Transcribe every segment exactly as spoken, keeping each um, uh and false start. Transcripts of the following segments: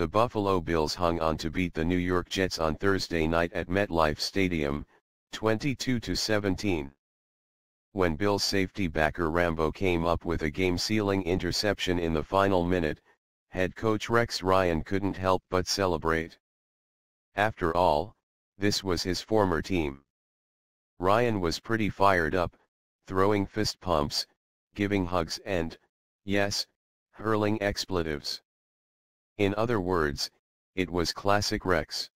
the Buffalo Bills hung on to beat the New York Jets on Thursday night at MetLife Stadium, twenty-two to seventeen. When Bills safety Bacarri Rambo came up with a game-sealing interception in the final minute, head coach Rex Ryan couldn't help but celebrate. After all, this was his former team. Ryan was pretty fired up, throwing fist pumps, giving hugs and, yes, hurling expletives. In other words, it was classic Rex.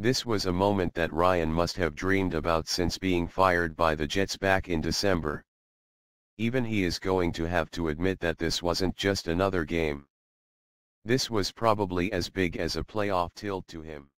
This was a moment that Ryan must have dreamed about since being fired by the Jets back in December. Even he is going to have to admit that this wasn't just another game. This was probably as big as a playoff tilt to him.